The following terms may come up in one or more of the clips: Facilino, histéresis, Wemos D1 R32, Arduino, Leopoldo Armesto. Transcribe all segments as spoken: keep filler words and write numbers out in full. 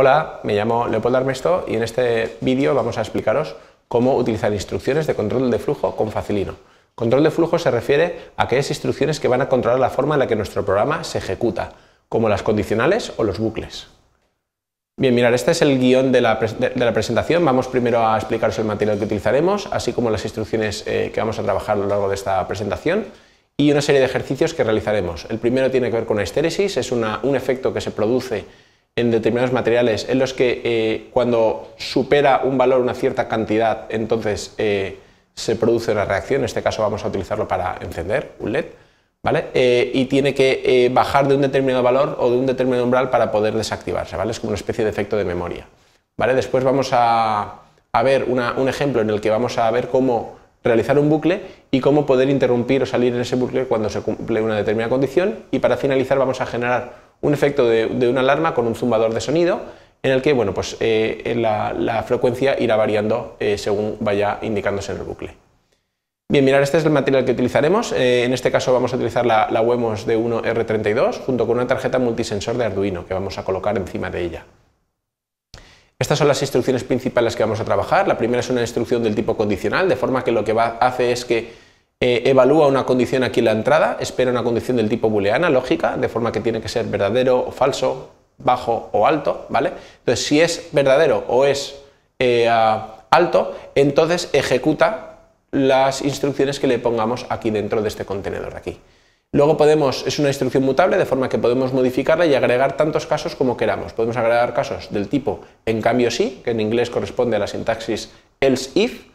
Hola, me llamo Leopoldo Armesto y en este vídeo vamos a explicaros cómo utilizar instrucciones de control de flujo con Facilino. Control de flujo se refiere a aquellas instrucciones que van a controlar la forma en la que nuestro programa se ejecuta, como las condicionales o los bucles. Bien, mirad, este es el guión de la, pre de la presentación. Vamos primero a explicaros el material que utilizaremos, así como las instrucciones eh, que vamos a trabajar a lo largo de esta presentación y una serie de ejercicios que realizaremos. El primero tiene que ver con la histéresis, es una, un efecto que se produce en determinados materiales en los que eh, cuando supera un valor una cierta cantidad, entonces eh, se produce una reacción. En este caso vamos a utilizarlo para encender un LED, ¿vale? Eh, y tiene que eh, bajar de un determinado valor o de un determinado umbral para poder desactivarse, ¿vale? Es como una especie de efecto de memoria, ¿vale? Después vamos a, a ver una, un ejemplo en el que vamos a ver cómo realizar un bucle y cómo poder interrumpir o salir en ese bucle cuando se cumple una determinada condición, y para finalizar vamos a generar un efecto de, de una alarma con un zumbador de sonido en el que, bueno, pues eh, la, la frecuencia irá variando eh, según vaya indicándose en el bucle. Bien, mirad, este es el material que utilizaremos. Eh, en este caso vamos a utilizar la, la Wemos D uno R treinta y dos junto con una tarjeta multisensor de Arduino que vamos a colocar encima de ella. Estas son las instrucciones principales que vamos a trabajar. La primera es una instrucción del tipo condicional, de forma que lo que va, hace es que Eh, evalúa una condición aquí en la entrada, espera una condición del tipo booleana, lógica, de forma que tiene que ser verdadero o falso, bajo o alto, ¿vale? Entonces, si es verdadero o es eh, alto, entonces ejecuta las instrucciones que le pongamos aquí dentro de este contenedor de aquí. Luego podemos, es una instrucción mutable, de forma que podemos modificarla y agregar tantos casos como queramos. Podemos agregar casos del tipo en cambio sí, que en inglés corresponde a la sintaxis else if,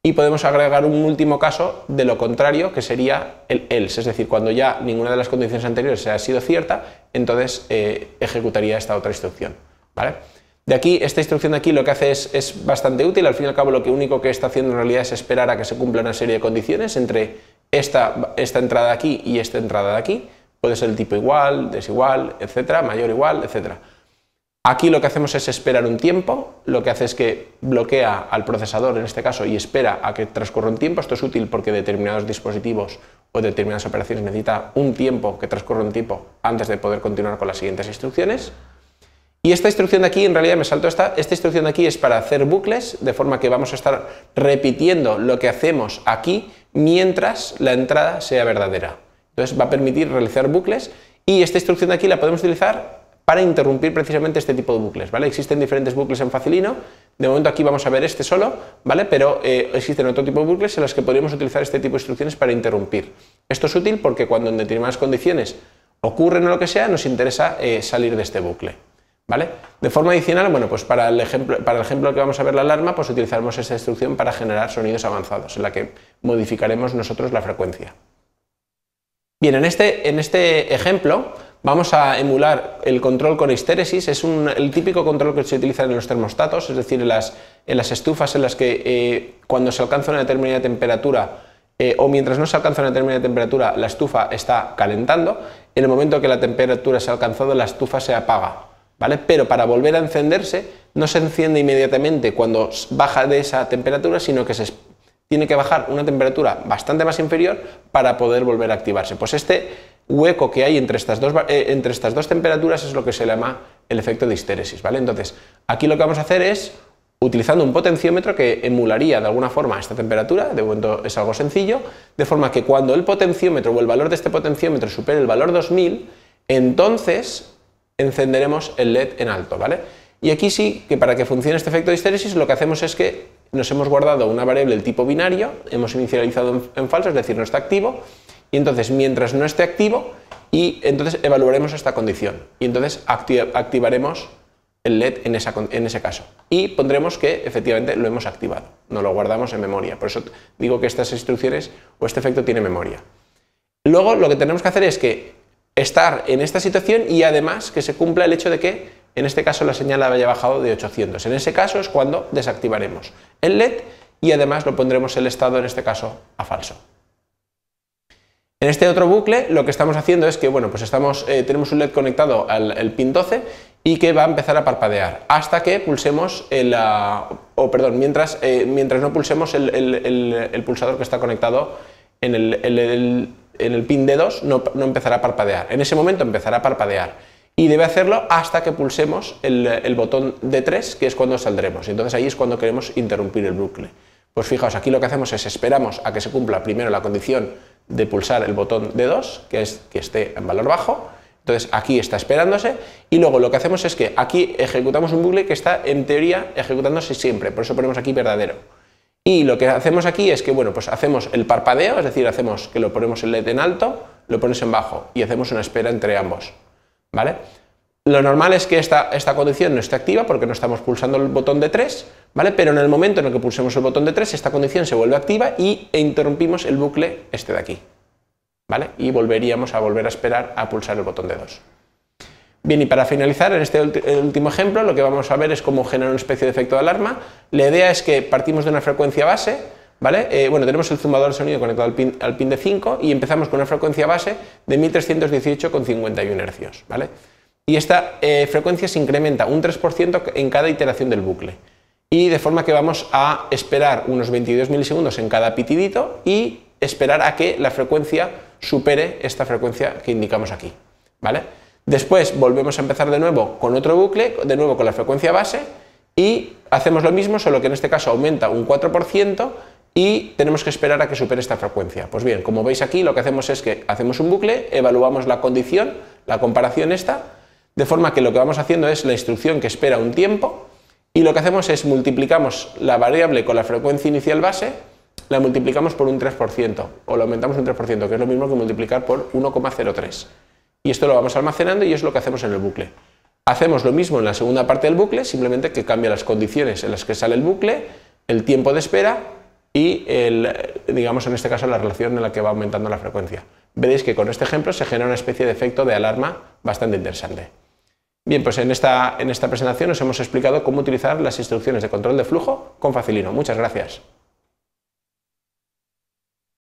y podemos agregar un último caso de lo contrario, que sería el else, es decir, cuando ya ninguna de las condiciones anteriores ha sido cierta, entonces eh, ejecutaría esta otra instrucción, ¿vale? De aquí, esta instrucción de aquí lo que hace es, es bastante útil. Al fin y al cabo, lo que único que está haciendo en realidad es esperar a que se cumpla una serie de condiciones entre esta, esta entrada de aquí y esta entrada de aquí. Puede ser el tipo igual, desigual, etcétera, mayor, igual, etcétera. Aquí lo que hacemos es esperar un tiempo, lo que hace es que bloquea al procesador en este caso y espera a que transcurra un tiempo. Esto es útil porque determinados dispositivos o determinadas operaciones necesita un tiempo, que transcurra un tiempo antes de poder continuar con las siguientes instrucciones. Y esta instrucción de aquí, en realidad me salto esta, esta instrucción de aquí es para hacer bucles, de forma que vamos a estar repitiendo lo que hacemos aquí mientras la entrada sea verdadera. Entonces va a permitir realizar bucles, y esta instrucción de aquí la podemos utilizar para interrumpir precisamente este tipo de bucles, ¿vale? Existen diferentes bucles en Facilino, de momento aquí vamos a ver este solo, ¿vale? Pero eh, existen otro tipo de bucles en los que podríamos utilizar este tipo de instrucciones para interrumpir. Esto es útil porque cuando en determinadas condiciones ocurren o lo que sea, nos interesa eh, salir de este bucle, ¿vale? De forma adicional, bueno, pues para el ejemplo, para el ejemplo que vamos a ver la alarma, pues utilizaremos esta instrucción para generar sonidos avanzados, en la que modificaremos nosotros la frecuencia. Bien, en este, en este ejemplo vamos a emular el control con histéresis. Es un, el típico control que se utiliza en los termostatos, es decir, en las, en las estufas en las que eh, cuando se alcanza una determinada temperatura eh, o mientras no se alcanza una determinada temperatura, la estufa está calentando. En el momento que la temperatura se ha alcanzado, la estufa se apaga, ¿vale? Pero para volver a encenderse, no se enciende inmediatamente cuando baja de esa temperatura, sino que se tiene que bajar una temperatura bastante más inferior para poder volver a activarse. Pues este hueco que hay entre estas dos, eh, entre estas dos temperaturas es lo que se llama el efecto de histéresis, ¿vale? Entonces, aquí lo que vamos a hacer es, utilizando un potenciómetro que emularía de alguna forma esta temperatura, de momento es algo sencillo, de forma que cuando el potenciómetro o el valor de este potenciómetro supere el valor dos mil, entonces encenderemos el LED en alto, ¿vale? Y aquí sí que para que funcione este efecto de histéresis lo que hacemos es que nos hemos guardado una variable del tipo binario, hemos inicializado en falso, es decir, no está activo, y entonces mientras no esté activo, y entonces evaluaremos esta condición, y entonces activaremos el LED en, esa, en ese caso, y pondremos que efectivamente lo hemos activado, no lo guardamos en memoria. Por eso digo que estas instrucciones o este efecto tiene memoria. Luego lo que tenemos que hacer es que estar en esta situación y además que se cumpla el hecho de que en este caso la señal haya bajado de ochocientos, en ese caso es cuando desactivaremos el LED y además lo pondremos el estado en este caso a falso. En este otro bucle lo que estamos haciendo es que, bueno, pues estamos, eh, tenemos un LED conectado al el pin doce y que va a empezar a parpadear hasta que pulsemos el, uh, o perdón, mientras, eh, mientras no pulsemos el, el, el, el pulsador que está conectado en el, el, el, en el pin D dos, no, no empezará a parpadear. En ese momento empezará a parpadear y debe hacerlo hasta que pulsemos el, el botón D tres, que es cuando saldremos. Entonces ahí es cuando queremos interrumpir el bucle. Pues fijaos, aquí lo que hacemos es esperamos a que se cumpla primero la condición de pulsar el botón D dos, que es que esté en valor bajo. Entonces aquí está esperándose y luego lo que hacemos es que aquí ejecutamos un bucle que está en teoría ejecutándose siempre, por eso ponemos aquí verdadero. Y lo que hacemos aquí es que, bueno, pues hacemos el parpadeo, es decir, hacemos que lo ponemos en LED en alto, lo pones en bajo y hacemos una espera entre ambos. ¿Vale? Lo normal es que esta, esta condición no esté activa porque no estamos pulsando el botón D tres, ¿vale? Pero en el momento en el que pulsemos el botón D tres, esta condición se vuelve activa y e interrumpimos el bucle este de aquí, ¿vale? Y volveríamos a volver a esperar a pulsar el botón D dos. Bien, y para finalizar, en este último ejemplo, lo que vamos a ver es cómo generar una especie de efecto de alarma. La idea es que partimos de una frecuencia base, ¿vale? Eh, bueno, tenemos el zumbador de sonido conectado al pin, al pin de cinco y empezamos con una frecuencia base de mil trescientos dieciocho coma cincuenta y uno hercios, ¿vale? Y esta eh, frecuencia se incrementa un tres por ciento en cada iteración del bucle y de forma que vamos a esperar unos veintidós milisegundos en cada pitidito y esperar a que la frecuencia supere esta frecuencia que indicamos aquí, ¿vale? Después volvemos a empezar de nuevo con otro bucle, de nuevo con la frecuencia base y hacemos lo mismo, solo que en este caso aumenta un cuatro por ciento y tenemos que esperar a que supere esta frecuencia. Pues bien, como veis aquí, lo que hacemos es que hacemos un bucle, evaluamos la condición, la comparación esta, de forma que lo que vamos haciendo es la instrucción que espera un tiempo y lo que hacemos es multiplicamos la variable con la frecuencia inicial base, la multiplicamos por un tres por ciento o la aumentamos un tres por ciento, que es lo mismo que multiplicar por uno coma cero tres. Y esto lo vamos almacenando y es lo que hacemos en el bucle. Hacemos lo mismo en la segunda parte del bucle, simplemente que cambia las condiciones en las que sale el bucle, el tiempo de espera y el, digamos en este caso la relación en la que va aumentando la frecuencia. Veréis que con este ejemplo se genera una especie de efecto de alarma bastante interesante. Bien, pues en esta, en esta presentación os hemos explicado cómo utilizar las instrucciones de control de flujo con Facilino. Muchas gracias.